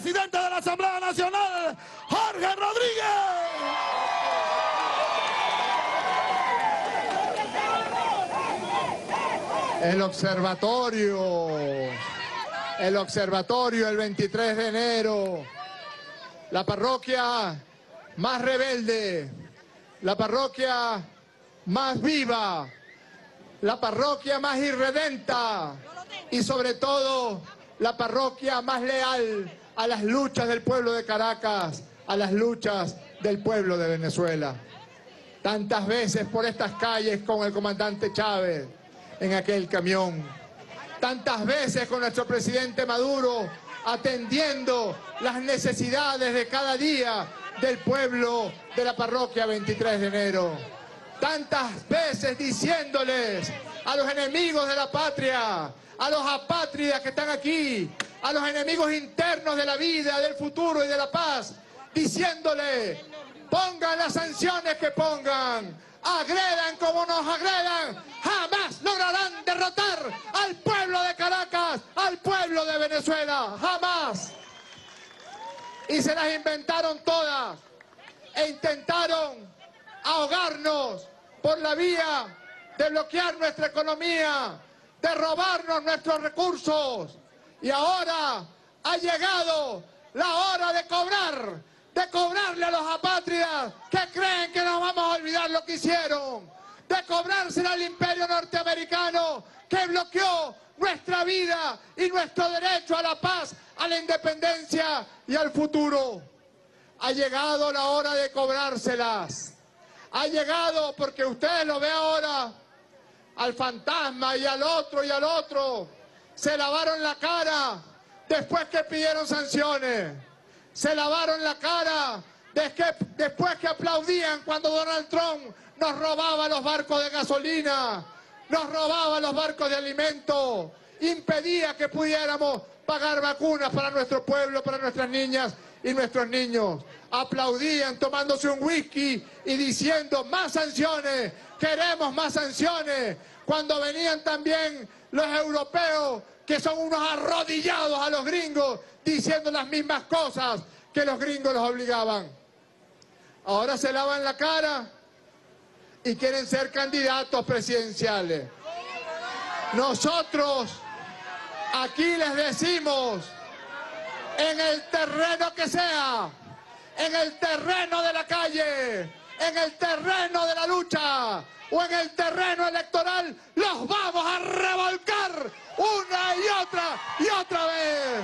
presidente de la Asamblea Nacional, Jorge Rodríguez. El Observatorio, el 23 de enero, la parroquia más rebelde, la parroquia más viva, la parroquia más irredenta y sobre todo la parroquia más leal a las luchas del pueblo de Caracas, a las luchas del pueblo de Venezuela. Tantas veces por estas calles con el comandante Chávez en aquel camión, tantas veces con nuestro presidente Maduro atendiendo las necesidades de cada día del pueblo de la parroquia 23 de enero. Tantas veces diciéndoles a los enemigos de la patria, a los apátridas que están aquí, a los enemigos internos de la vida, del futuro y de la paz, diciéndoles, pongan las sanciones que pongan, agredan como nos agredan, jamás lograrán derrotar al pueblo de Caracas, al pueblo de Venezuela, jamás. Y se las inventaron todas e intentaron ahogarnos por la vía de bloquear nuestra economía, de robarnos nuestros recursos. Y ahora ha llegado la hora de cobrar, de cobrarle a los apátridas que creen que nos vamos a olvidar lo que hicieron, de cobrárselo al imperio norteamericano que bloqueó nuestra vida y nuestro derecho a la paz, a la independencia y al futuro. Ha llegado la hora de cobrárselas. Ha llegado, porque ustedes lo ven ahora, al fantasma y al otro y al otro. Se lavaron la cara después que pidieron sanciones. Se lavaron la cara después que aplaudían cuando Donald Trump nos robaba los barcos de gasolina, nos robaba los barcos de alimentos, impedía que pudiéramos pagar vacunas para nuestro pueblo, para nuestras niñas y nuestros niños. Aplaudían tomándose un whisky y diciendo más sanciones, queremos más sanciones, cuando venían también los europeos que son unos arrodillados a los gringos diciendo las mismas cosas que los gringos los obligaban. Ahora se lavan la cara y quieren ser candidatos presidenciales. Nosotros aquí les decimos, en el terreno que sea, en el terreno de la calle, en el terreno de la lucha o en el terreno electoral, los vamos a revolcar una y otra vez.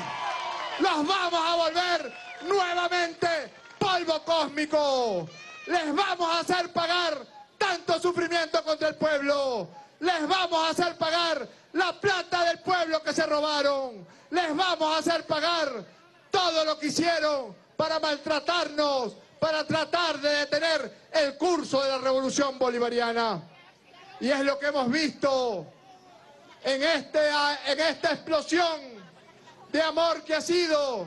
Los vamos a volver nuevamente polvo cósmico. Les vamos a hacer pagar tanto sufrimiento contra el pueblo. Les vamos a hacer pagar la plata del pueblo que se robaron. Les vamos a hacer pagar todo lo que hicieron para maltratarnos, para tratar de detener el curso de la revolución bolivariana. Y es lo que hemos visto en esta explosión de amor que ha sido,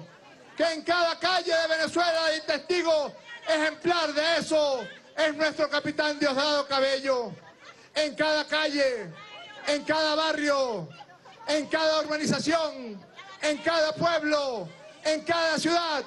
que en cada calle de Venezuela hay testigo ejemplar de eso, es nuestro capitán Diosdado Cabello. En cada calle, en cada barrio, en cada urbanización, en cada pueblo, en cada ciudad,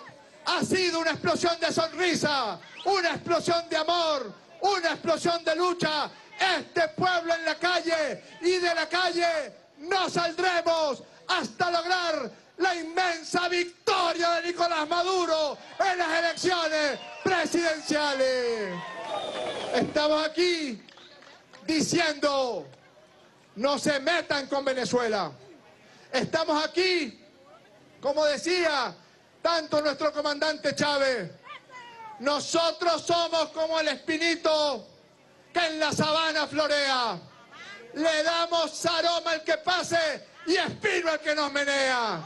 ha sido una explosión de sonrisa, una explosión de amor, una explosión de lucha. Este pueblo en la calle, y de la calle no saldremos hasta lograr la inmensa victoria de Nicolás Maduro en las elecciones presidenciales. Estamos aquí diciendo, no se metan con Venezuela. Estamos aquí, como decía tanto nuestro comandante Chávez, nosotros somos como el espinito que en la sabana florea. Le damos aroma al que pase y espino al que nos menea.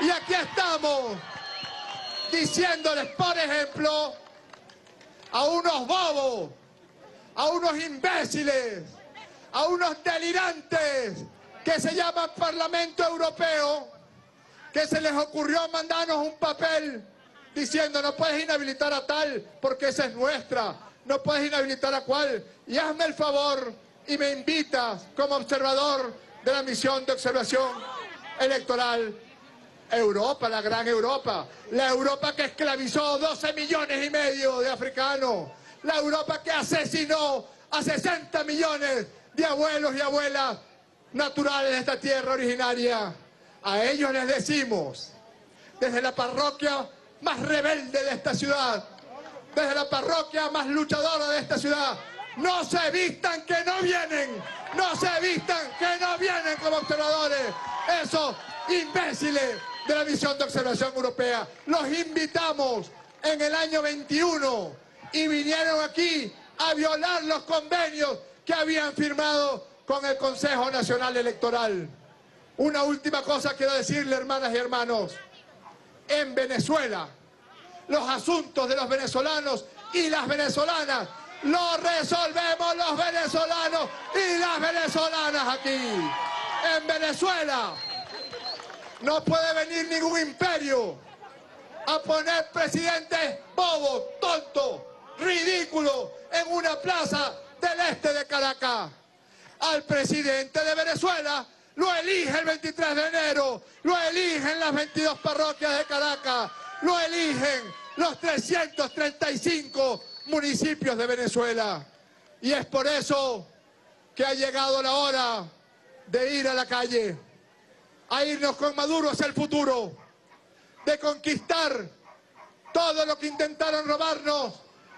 Y aquí estamos diciéndoles, por ejemplo, a unos bobos, a unos imbéciles, a unos delirantes que se llaman Parlamento Europeo, que se les ocurrió mandarnos un papel diciendo no puedes inhabilitar a tal porque esa es nuestra, no puedes inhabilitar a cual, y hazme el favor y me invitas como observador de la misión de observación electoral. Europa, la gran Europa, la Europa que esclavizó 12 millones y medio de africanos, la Europa que asesinó a 60 millones de abuelos y abuelas naturales de esta tierra originaria. A ellos les decimos, desde la parroquia más rebelde de esta ciudad, desde la parroquia más luchadora de esta ciudad, no se vistan que no vienen, no se vistan que no vienen como observadores, esos imbéciles de la misión de observación europea. Los invitamos en el año 21 y vinieron aquí a violar los convenios que habían firmado con el Consejo Nacional Electoral. Una última cosa quiero decirle, hermanas y hermanos. En Venezuela, los asuntos de los venezolanos y las venezolanas los resolvemos los venezolanos y las venezolanas aquí. En Venezuela no puede venir ningún imperio a poner presidentes bobos, tontos, ridículos en una plaza del este de Caracas. Al presidente de Venezuela lo elige el 23 de enero, lo eligen las 22 parroquias de Caracas, lo eligen los 335 municipios de Venezuela. Y es por eso que ha llegado la hora de ir a la calle, a irnos con Maduro hacia el futuro, de conquistar todo lo que intentaron robarnos,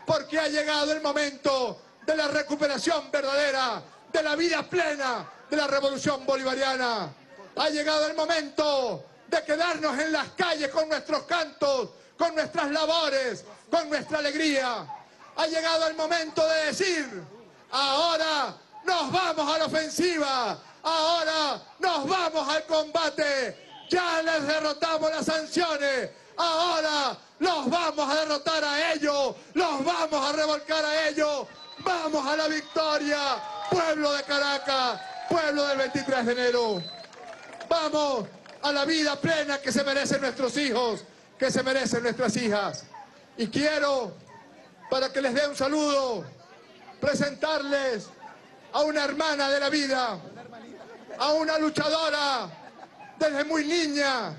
porque ha llegado el momento de la recuperación verdadera, de la vida plena, de la revolución bolivariana. Ha llegado el momento de quedarnos en las calles con nuestros cantos, con nuestras labores, con nuestra alegría. Ha llegado el momento de decir, ahora nos vamos a la ofensiva, ahora nos vamos al combate, ya les derrotamos las sanciones, ahora los vamos a derrotar a ellos, los vamos a revolcar a ellos, vamos a la victoria, pueblo de Caracas, pueblo del 23 de enero. Vamos a la vida plena que se merecen nuestros hijos, que se merecen nuestras hijas. Y quiero, para que les dé un saludo, presentarles a una hermana de la vida, a una luchadora desde muy niña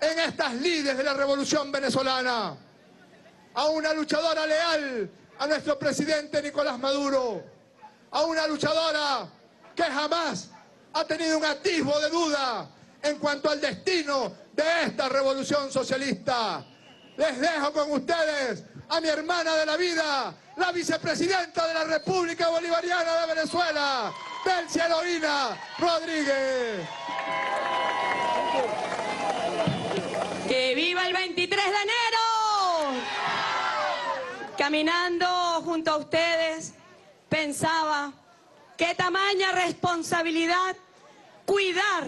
en estas lides de la revolución venezolana, a una luchadora leal a nuestro presidente Nicolás Maduro, a una luchadora que jamás ha tenido un atisbo de duda en cuanto al destino de esta revolución socialista. Les dejo con ustedes a mi hermana de la vida, la vicepresidenta de la República Bolivariana de Venezuela, Belcielorina Rodríguez. ¡Que viva el 23 de enero! Caminando junto a ustedes, pensaba qué tamaña responsabilidad cuidar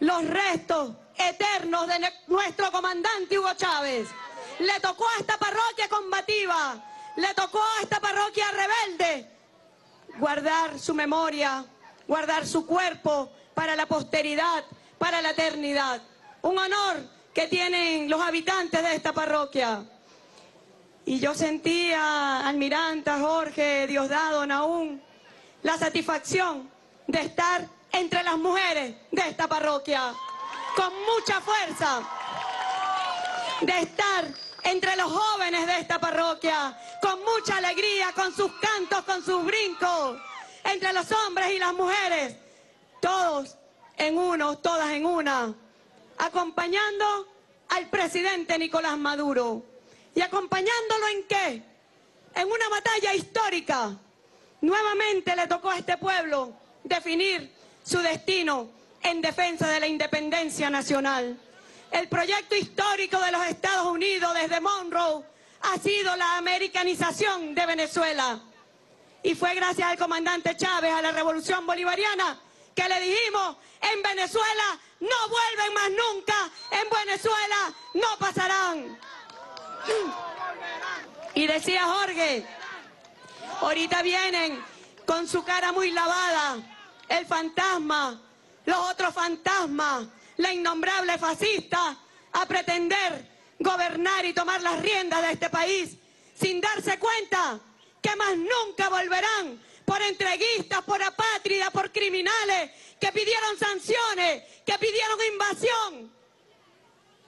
los restos eternos de nuestro comandante Hugo Chávez. Le tocó a esta parroquia combativa, le tocó a esta parroquia rebelde guardar su memoria, guardar su cuerpo para la posteridad, para la eternidad. Un honor que tienen los habitantes de esta parroquia. Y yo sentía, Almiranta, Jorge, Diosdado, Nahum, la satisfacción de estar entre las mujeres de esta parroquia, con mucha fuerza, de estar entre los jóvenes de esta parroquia, con mucha alegría, con sus cantos, con sus brincos, entre los hombres y las mujeres, todos en uno, todas en una, acompañando al presidente Nicolás Maduro. ¿Y acompañándolo en qué? En una batalla histórica. Nuevamente le tocó a este pueblo definir su destino en defensa de la independencia nacional. El proyecto histórico de los Estados Unidos desde Monroe ha sido la americanización de Venezuela. Y fue gracias al comandante Chávez, a la revolución bolivariana, que le dijimos, en Venezuela no vuelven más nunca, en Venezuela no pasarán. Y decía Jorge, ahorita vienen con su cara muy lavada, el fantasma, los otros fantasmas, la innombrable fascista, a pretender gobernar y tomar las riendas de este país, sin darse cuenta que más nunca volverán por entreguistas, por apátridas, por criminales, que pidieron sanciones, que pidieron invasión.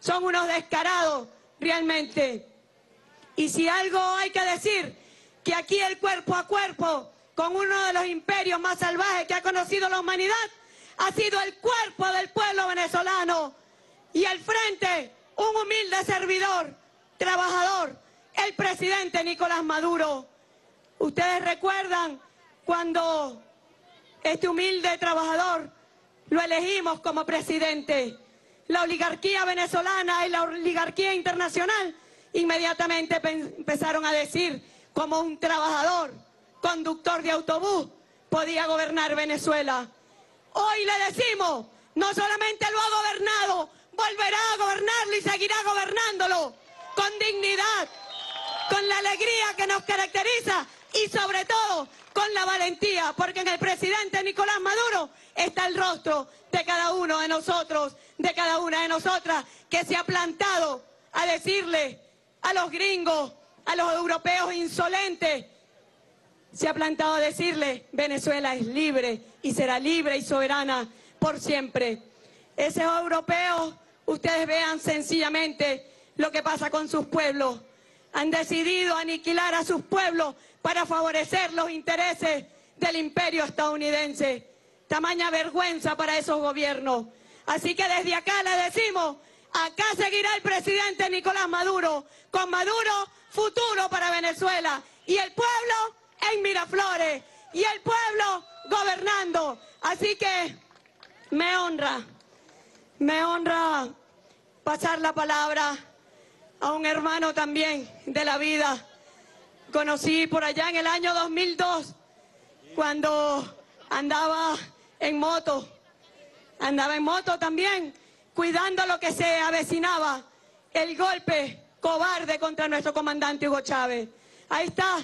son unos descarados realmente. Y si algo hay que decir, que aquí el cuerpo a cuerpo con uno de los imperios más salvajes que ha conocido la humanidad ha sido el cuerpo del pueblo venezolano, y al frente un humilde servidor, trabajador, el presidente Nicolás Maduro. Ustedes recuerdan cuando este humilde trabajador lo elegimos como presidente. La oligarquía venezolana y la oligarquía internacional inmediatamente empezaron a decir cómo un trabajador, conductor de autobús, podía gobernar Venezuela. Hoy le decimos, no solamente lo ha gobernado, volverá a gobernarlo y seguirá gobernándolo con dignidad, con la alegría que nos caracteriza y sobre todo con la valentía, porque en el presidente Nicolás Maduro está el rostro de cada uno de nosotros, de cada una de nosotras, que se ha plantado a decirle a los gringos, a los europeos insolentes, se ha plantado a decirle: Venezuela es libre y será libre y soberana por siempre. Esos europeos, ustedes vean sencillamente lo que pasa con sus pueblos. Han decidido aniquilar a sus pueblos para favorecer los intereses del imperio estadounidense. Tamaña vergüenza para esos gobiernos. Así que desde acá le decimos, acá seguirá el presidente Nicolás Maduro. Con Maduro, futuro para Venezuela. Y el pueblo en Miraflores. Y el pueblo gobernando. Así que me honra pasar la palabra a un hermano también de la vida. Conocí por allá en el año 2002, cuando andaba en moto también, cuidando lo que se avecinaba, el golpe cobarde contra nuestro comandante Hugo Chávez. Ahí está,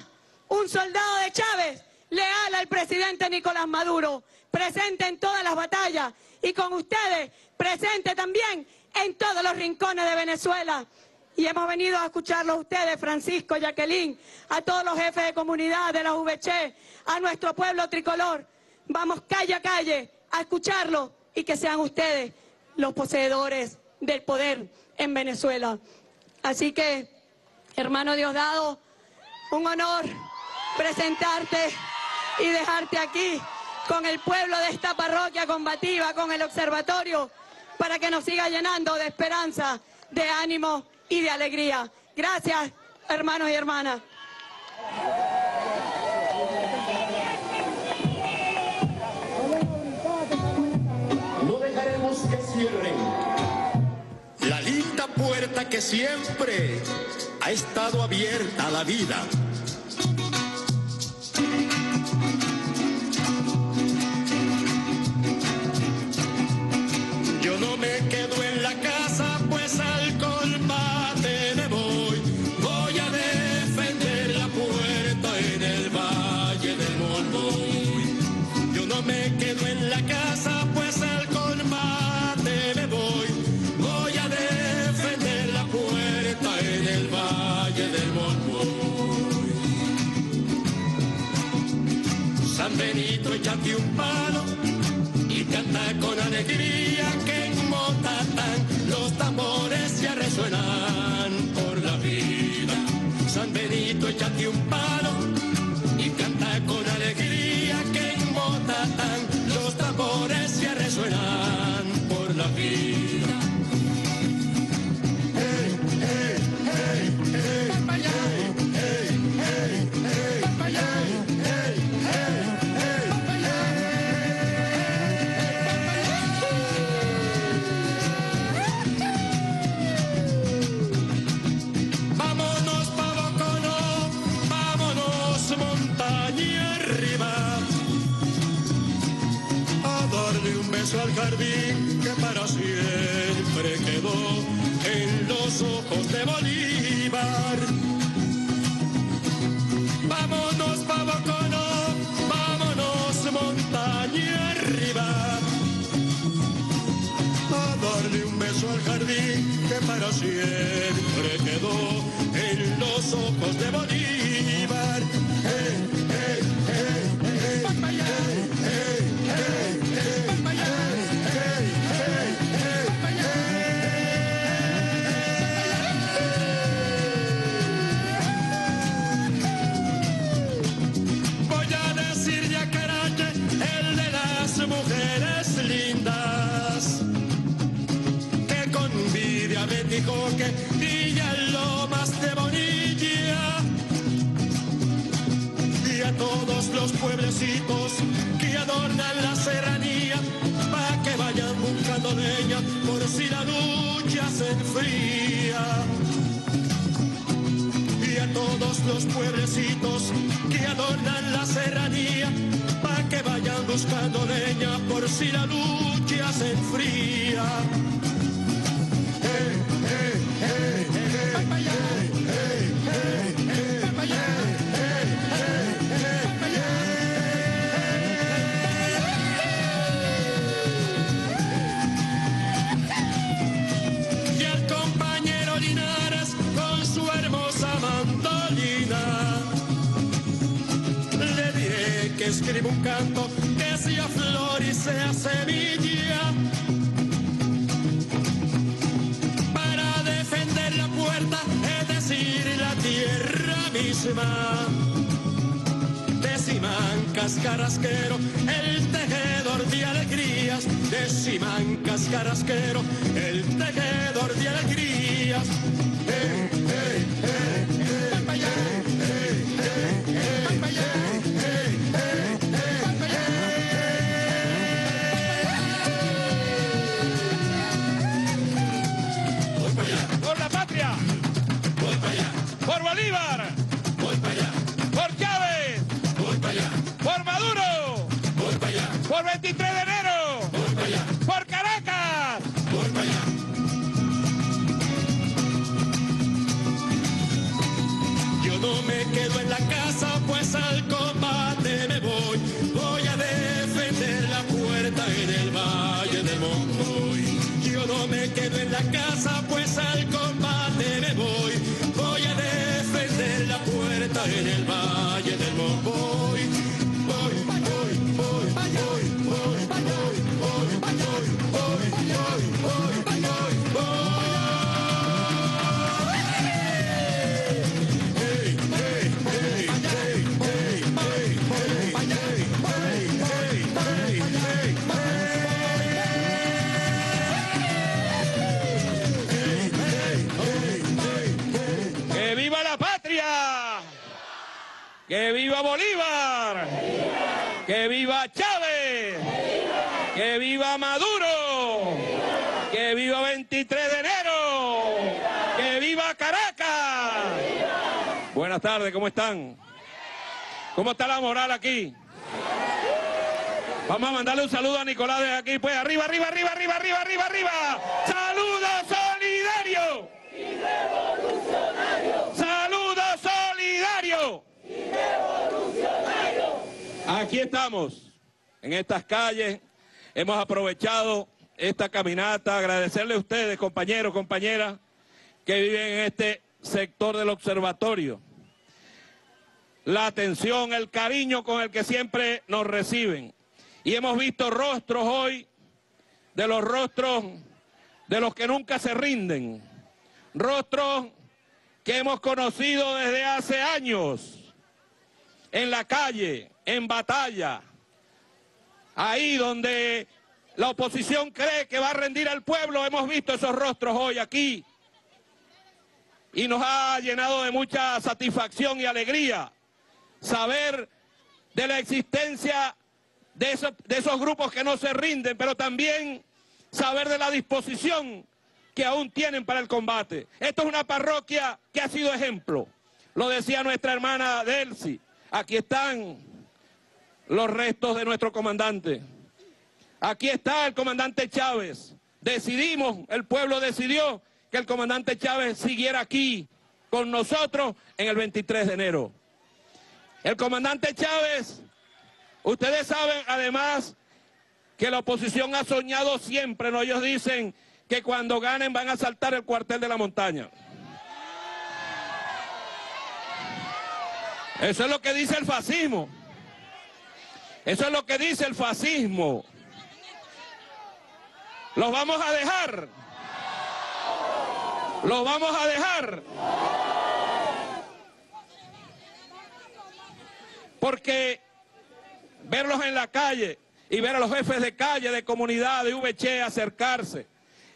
un soldado de Chávez, leal al presidente Nicolás Maduro, presente en todas las batallas y con ustedes, presente también en todos los rincones de Venezuela. Y hemos venido a escucharlos a ustedes, Francisco, Jacqueline, a todos los jefes de comunidad de la UVC, a nuestro pueblo tricolor. Vamos calle a calle a escucharlos y que sean ustedes los poseedores del poder en Venezuela. Así que, hermano Diosdado, un honor presentarte y dejarte aquí con el pueblo de esta parroquia combativa, con el observatorio, para que nos siga llenando de esperanza, de ánimo y de alegría. Gracias, hermanos y hermanas. No dejaremos que cierren la linda puerta que siempre ha estado abierta a la vida. Yo no me quedo en la casa, pues al colmar Benito, échate un palo y canta con alegría que en Motatán los tambores ya resuenan por la vida. San Benito, échate un palo y canta con alegría que en Motatán los tambores ya resuenan por la vida. Hey, hey, hey, hey, hey, hey, hey, hey, hey. Al jardín que para siempre quedó en los ojos de Bolívar. Vámonos pa' Bocono, vámonos montaña arriba, a darle un beso al jardín que para siempre quedó en los ojos de Bolívar. Hey, hey, hey, hey, hey, hey, hey, hey, hey. Hey, hey, hey, hey, hey. Chávez dijo que brilla en Lomas de Bonilla y a todos los pueblecitos que adornan la serranía para que vayan buscando leña por si la lucha se enfría. Y a todos los pueblecitos que adornan la serranía para que vayan buscando leña por si la lucha se enfría. Y el compañero Linares con su hermosa mandolina, le diré que escriba un canto que sea flor y sea semilla, de Simán Cascarasquero, el tejedor de alegrías, de Simán Cascarasquero, el tejedor de alegrías. Por la patria, voy para allá. Por Bolívar, voy para allá. Por Chávez, voy para allá. Por Maduro, voy para allá. Por 23 de enero, voy para allá. Por Caracas, voy para allá. Yo no me quedo en la casa, pues al combate me voy. Voy a defender la puerta en el Valle del Moncoy. Yo no me quedo en la casa, pues al combate me voy. En el Valle del Moncoy, voy, voy, voy, voy, voy, voy, voy, voy, voy, voy, voy. ¡Que viva Bolívar! ¡Que viva Chávez! ¡Que viva Maduro! ¡Que viva 23 de enero! ¡Que viva Caracas! Buenas tardes, ¿cómo están? ¿Cómo está la moral aquí? Vamos a mandarle un saludo a Nicolás de aquí, pues. ¡Arriba, arriba, arriba, arriba, arriba, arriba, arriba! ¡Saludo solidario! ¡Saludo solidario! Aquí estamos, en estas calles, hemos aprovechado esta caminata, agradecerle a ustedes, compañeros, compañeras, que viven en este sector del observatorio, la atención, el cariño con el que siempre nos reciben. Y hemos visto rostros hoy, de los rostros de los que nunca se rinden, rostros que hemos conocido desde hace años, en la calle, en batalla, ahí donde la oposición cree que va a rendir al pueblo, hemos visto esos rostros hoy aquí y nos ha llenado de mucha satisfacción y alegría saber de la existencia de esos grupos que no se rinden, pero también saber de la disposición que aún tienen para el combate. Esto es una parroquia que ha sido ejemplo, lo decía nuestra hermana Delcy. Aquí están los restos de nuestro comandante. Aquí está el comandante Chávez. Decidimos, el pueblo decidió que el comandante Chávez siguiera aquí con nosotros en el 23 de enero. El comandante Chávez, ustedes saben además que la oposición ha soñado siempre, ¿no? Ellos dicen que cuando ganen van a asaltar el cuartel de la montaña. Eso es lo que dice el fascismo. Eso es lo que dice el fascismo. ¿Los vamos a dejar? ¿Los vamos a dejar? Porque verlos en la calle y ver a los jefes de calle, de comunidad, de VC acercarse,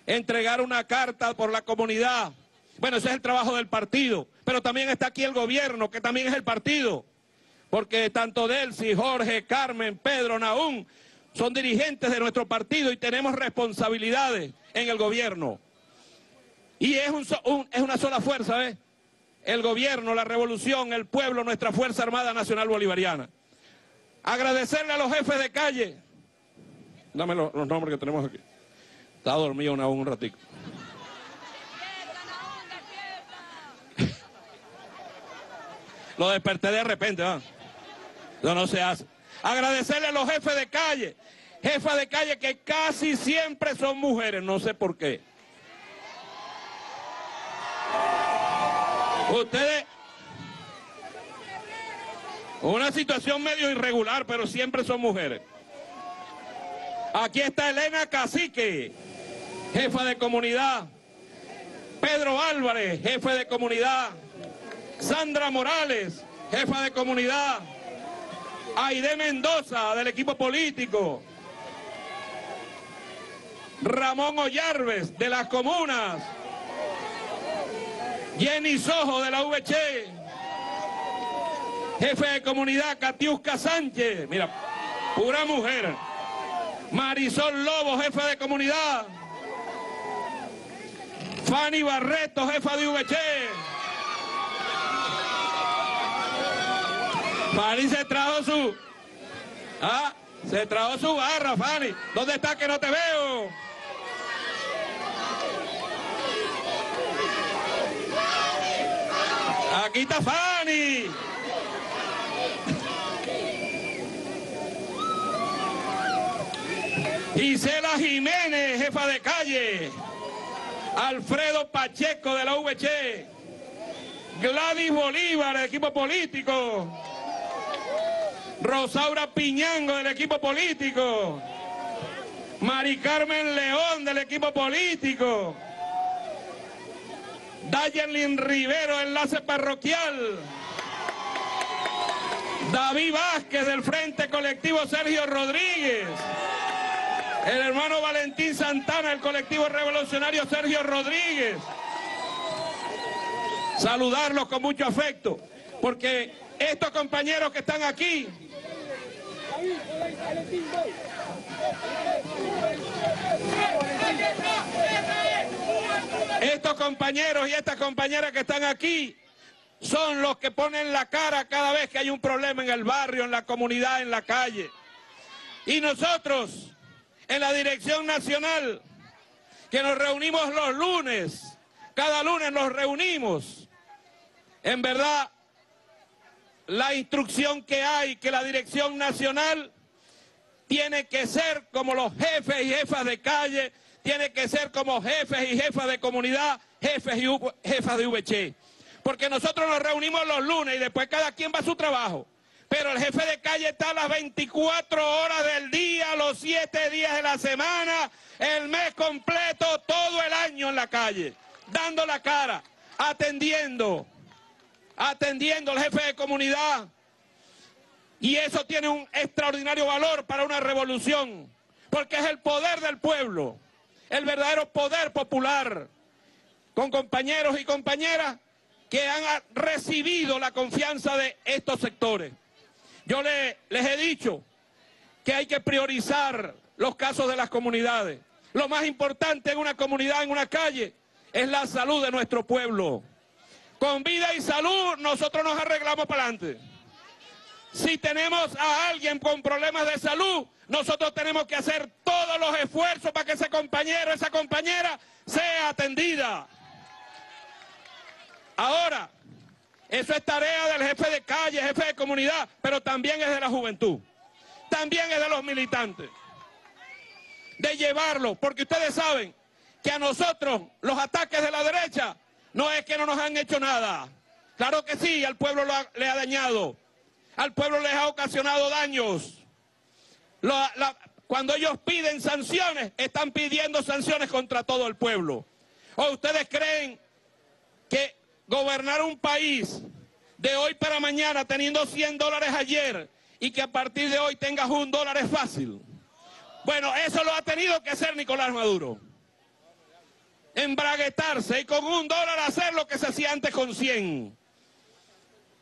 entregar una carta por la comunidad. Bueno, ese es el trabajo del partido, pero también está aquí el gobierno, que también es el partido, porque tanto Delcy, Jorge, Carmen, Pedro, Nahum, son dirigentes de nuestro partido y tenemos responsabilidades en el gobierno. Y es una sola fuerza, ¿ves? El gobierno, la revolución, el pueblo, nuestra Fuerza Armada Nacional Bolivariana. Agradecerle a los jefes de calle. Dame los nombres que tenemos aquí. Está dormido Nahum un ratito. Lo desperté de repente, ¿no? Eso no se hace. Agradecerle a los jefes de calle. Jefas de calle que casi siempre son mujeres, no sé por qué. Ustedes... Una situación medio irregular, pero siempre son mujeres. Aquí está Elena Cacique, jefa de comunidad. Pedro Álvarez, jefe de comunidad. Sandra Morales, jefa de comunidad. Aide Mendoza, del equipo político. Ramón Ollarves, de las comunas. Jenny Sojo, de la VC. Jefe de comunidad, Catiusca Sánchez. Mira, pura mujer. Marisol Lobo, jefa de comunidad. Fanny Barreto, jefa de VC. Fanny se trajo su... Ah, se trajo su barra, Fanny. ¿Dónde está que no te veo? Aquí está Fanny. Isela Jiménez, jefa de calle. Alfredo Pacheco, de la VC. Gladys Bolívar, del equipo político. Rosaura Piñango, del equipo político. Mari Carmen León, del equipo político. Dayelin Rivero, enlace parroquial. David Vázquez, del Frente Colectivo Sergio Rodríguez. El hermano Valentín Santana, del Colectivo Revolucionario Sergio Rodríguez. Saludarlos con mucho afecto, porque estos compañeros que están aquí... Estos compañeros y estas compañeras que están aquí son los que ponen la cara cada vez que hay un problema en el barrio, en la comunidad, en la calle. Y nosotros, en la dirección nacional, que nos reunimos los lunes, cada lunes nos reunimos, en verdad, la instrucción que hay, que la dirección nacional tiene que ser como los jefes y jefas de calle, tiene que ser como jefes y jefas de comunidad, jefes y jefas de VC. Porque nosotros nos reunimos los lunes y después cada quien va a su trabajo. Pero el jefe de calle está a las 24 horas del día, los 7 días de la semana, el mes completo, todo el año en la calle, dando la cara, atendiendo al jefe de comunidad. Y eso tiene un extraordinario valor para una revolución, porque es el poder del pueblo, el verdadero poder popular, con compañeros y compañeras que han recibido la confianza de estos sectores. Yo les he dicho que hay que priorizar los casos de las comunidades. Lo más importante en una comunidad, en una calle, es la salud de nuestro pueblo. Con vida y salud nosotros nos arreglamos para adelante. Si tenemos a alguien con problemas de salud, nosotros tenemos que hacer todos los esfuerzos para que ese compañero, esa compañera sea atendida. Ahora, eso es tarea del jefe de calle, jefe de comunidad, pero también es de la juventud, también es de los militantes, de llevarlo, porque ustedes saben que a nosotros los ataques de la derecha no es que no nos han hecho nada. Claro que sí, al pueblo le ha dañado, al pueblo les ha ocasionado daños. Cuando ellos piden sanciones, están pidiendo sanciones contra todo el pueblo. ¿O ustedes creen que gobernar un país de hoy para mañana teniendo $100 ayer y que a partir de hoy tengas $1 es fácil? Bueno, eso lo ha tenido que hacer Nicolás Maduro. embraguetarse y con $1 hacer lo que se hacía antes con 100.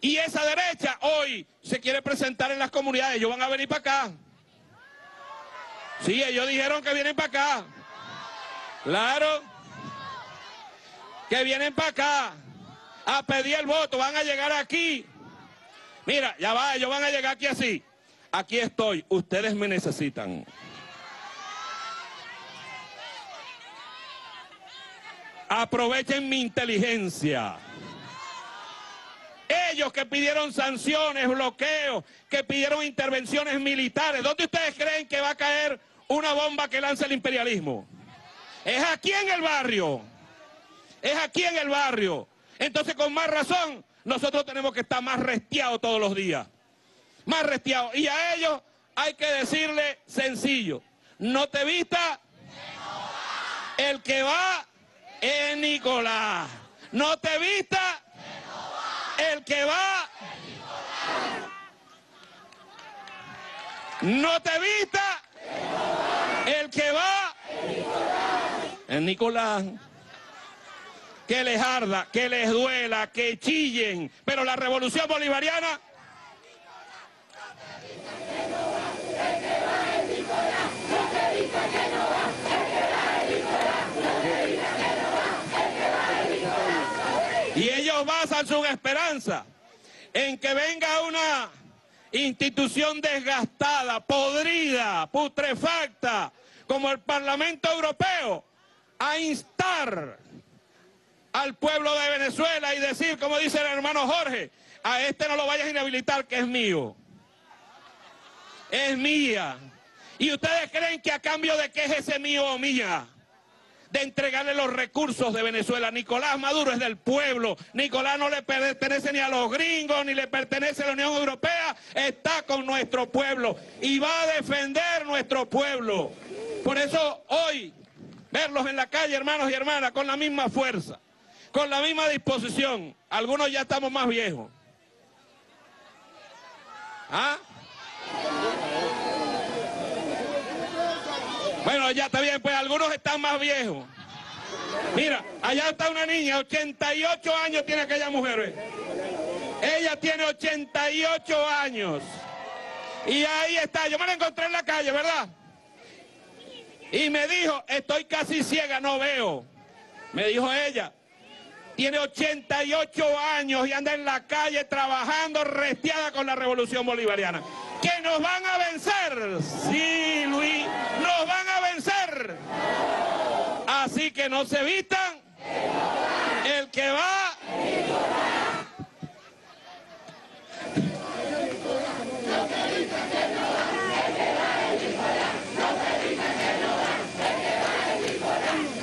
Y esa derecha hoy se quiere presentar en las comunidades. Ellos van a venir para acá. Sí, ellos dijeron que vienen para acá. Claro. Que vienen para acá a pedir el voto. Van a llegar aquí. Mira, ya va, ellos van a llegar aquí así. Aquí estoy, ustedes me necesitan. Aprovechen mi inteligencia. Ellos que pidieron sanciones, bloqueos, que pidieron intervenciones militares. ¿Dónde ustedes creen que va a caer una bomba que lance el imperialismo? Es aquí en el barrio. Es aquí en el barrio. Entonces, con más razón, nosotros tenemos que estar más resteados todos los días. Más resteados. Y a ellos hay que decirle sencillo. No te vista el que va es Nicolás. No te vista el que va. No te vista el que va es Nicolás. Que les arda, que les duela, que chillen, pero la revolución bolivariana. Y ellos basan su esperanza en que venga una institución desgastada, podrida, putrefacta, como el Parlamento Europeo, a instar al pueblo de Venezuela y decir, como dice el hermano Jorge, a este no lo vayas a inhabilitar, que es mío. Es mía. ¿Y ustedes creen que a cambio de qué es ese mío o mía? De entregarle los recursos de Venezuela. Nicolás Maduro es del pueblo. Nicolás no le pertenece ni a los gringos, ni le pertenece a la Unión Europea. Está con nuestro pueblo y va a defender nuestro pueblo. Por eso hoy, verlos en la calle, hermanos y hermanas, con la misma fuerza, con la misma disposición. Algunos ya estamos más viejos. ¿Ah? Bueno, ya está bien, pues algunos están más viejos. Mira, allá está una niña, 88 años tiene aquella mujer. Ella tiene 88 años. Y ahí está, yo me la encontré en la calle, ¿verdad? Y me dijo, estoy casi ciega, no veo. Me dijo ella, tiene 88 años y anda en la calle trabajando, resteada con la revolución bolivariana. Que nos van a vencer, sí, Luis, nos van a vencer. Así que no se vistan, el que va.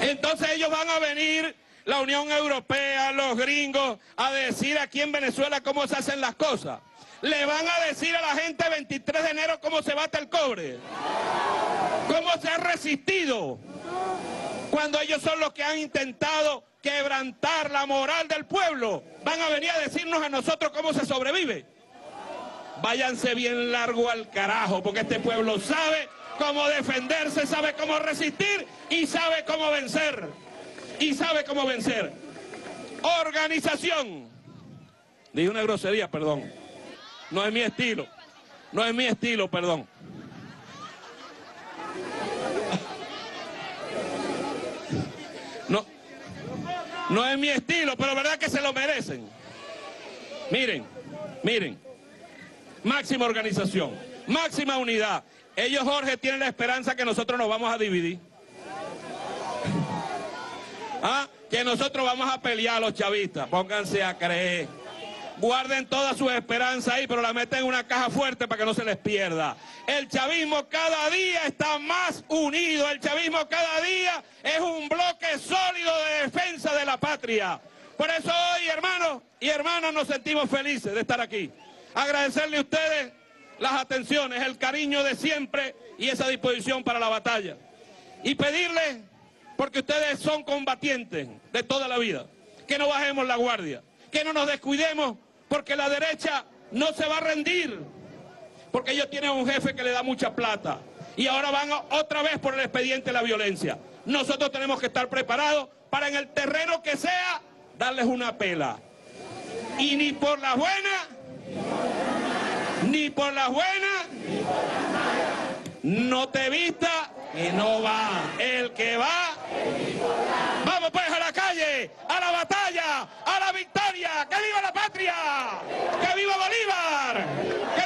Entonces ellos van a venir, la Unión Europea, los gringos, a decir aquí en Venezuela cómo se hacen las cosas. ¿Le van a decir a la gente 23 de enero cómo se bate el cobre? ¿Cómo se ha resistido? Cuando ellos son los que han intentado quebrantar la moral del pueblo, ¿van a venir a decirnos a nosotros cómo se sobrevive? Váyanse bien largo al carajo, porque este pueblo sabe cómo defenderse, sabe cómo resistir y sabe cómo vencer. Y sabe cómo vencer. Organización. Dije una grosería, perdón. No es mi estilo, no es mi estilo, perdón. No, no es mi estilo, pero verdad que se lo merecen. Miren, miren, máxima organización, máxima unidad. Ellos, Jorge, tienen la esperanza que nosotros nos vamos a dividir. ¿Ah? Que nosotros vamos a pelear a los chavistas, pónganse a creer. Guarden toda su esperanza ahí, pero la meten en una caja fuerte para que no se les pierda. El chavismo cada día está más unido. El chavismo cada día es un bloque sólido de defensa de la patria. Por eso hoy, hermanos y hermanas, nos sentimos felices de estar aquí. Agradecerle a ustedes las atenciones, el cariño de siempre y esa disposición para la batalla. Y pedirles, porque ustedes son combatientes de toda la vida, que no bajemos la guardia, que no nos descuidemos, porque la derecha no se va a rendir, porque ellos tienen un jefe que le da mucha plata, y ahora van otra vez por el expediente de la violencia. Nosotros tenemos que estar preparados para, en el terreno que sea, darles una pela. Y ni por las buenas, ni por las buenas, no te vistas y no va. El que va, vamos pues a la calle, a la batalla, a la victoria. ¡Que viva la patria! ¡Que viva Bolívar!